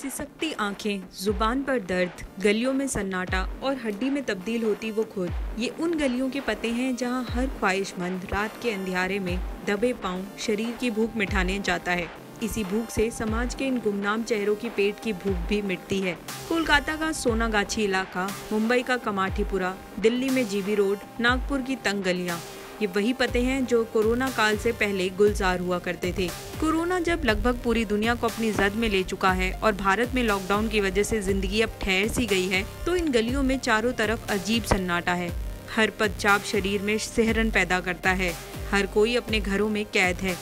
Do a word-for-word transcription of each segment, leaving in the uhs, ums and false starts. सिसकती आंखें, जुबान पर दर्द, गलियों में सन्नाटा और हड्डी में तब्दील होती वो खुद। ये उन गलियों के पते हैं जहां हर ख्वाहिशमंद रात के अंधियारे में दबे पांव शरीर की भूख मिटाने जाता है। इसी भूख से समाज के इन गुमनाम चेहरों की पेट की भूख भी मिटती है। कोलकाता का सोनागाछी इलाका, मुंबई का कमाठीपुरा, दिल्ली में जीबी रोड, नागपुर की तंग गलियाँ, ये वही पते हैं जो कोरोना काल से पहले गुलजार हुआ करते थे। कोरोना जब लगभग पूरी दुनिया को अपनी जद में ले चुका है और भारत में लॉकडाउन की वजह से जिंदगी अब ठहर सी गई है, तो इन गलियों में चारों तरफ अजीब सन्नाटा है। हर पदचाप शरीर में सिहरन पैदा करता है। हर कोई अपने घरों में कैद है।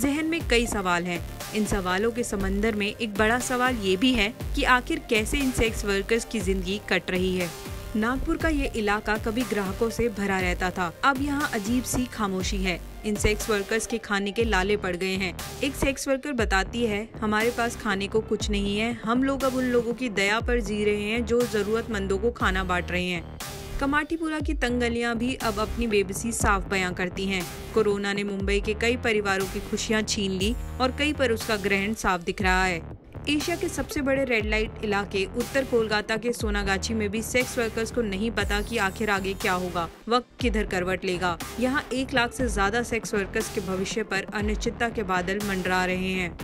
जहन में कई सवाल हैं। इन सवालों के समंदर में एक बड़ा सवाल ये भी है कि आखिर कैसे इन सेक्स वर्कर्स की जिंदगी कट रही है। नागपुर का ये इलाका कभी ग्राहकों से भरा रहता था, अब यहाँ अजीब सी खामोशी है। इन सेक्स वर्कर्स के खाने के लाले पड़ गए हैं। एक सेक्स वर्कर बताती है, हमारे पास खाने को कुछ नहीं है, हम लोग अब उन लोगों की दया पर जी रहे हैं जो जरूरतमंदों को खाना बांट रहे हैं। कमाठीपुरा की तंग गलियां भी अब अपनी बेबसी साफ बयां करती हैं। कोरोना ने मुंबई के कई परिवारों की खुशियाँ छीन ली और कई पर उसका ग्रहण साफ दिख रहा है। एशिया के सबसे बड़े रेड लाइट इलाके उत्तर कोलकाता के सोनागाछी में भी सेक्स वर्कर्स को नहीं पता कि आखिर आगे क्या होगा, वक्त किधर करवट लेगा। यहाँ एक लाख से ज्यादा सेक्स वर्कर्स के भविष्य पर अनिश्चितता के बादल मंडरा रहे हैं।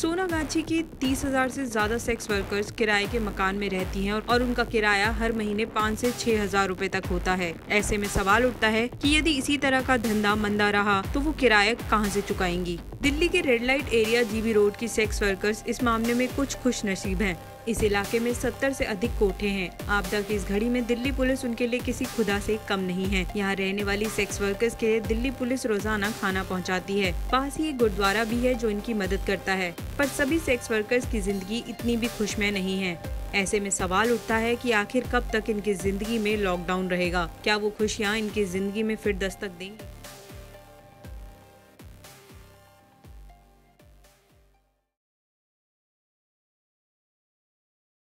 सोनागाछी की तीस हज़ार से ज्यादा सेक्स वर्कर्स किराए के मकान में रहती हैं और उनका किराया हर महीने पाँच से छह हजार रूपए तक होता है। ऐसे में सवाल उठता है कि यदि इसी तरह का धंधा मंदा रहा तो वो किराया कहाँ से चुकाएंगी। दिल्ली के red light area GB road की सेक्स वर्कर्स इस मामले में कुछ खुश नसीब हैं। इस इलाके में सत्तर से अधिक कोठे हैं। आपदा की इस घड़ी में दिल्ली पुलिस उनके लिए किसी खुदा से कम नहीं है। यहाँ रहने वाली सेक्स वर्कर्स के लिए दिल्ली पुलिस रोजाना खाना पहुँचाती है। पास ही एक गुरुद्वारा भी है जो इनकी मदद करता है। पर सभी सेक्स वर्कर्स की जिंदगी इतनी भी खुशमय नहीं है। ऐसे में सवाल उठता है कि आखिर कब तक इनकी जिंदगी में लॉकडाउन रहेगा। क्या वो खुशियाँ इनकी जिंदगी में फिर दस्तक देंगी।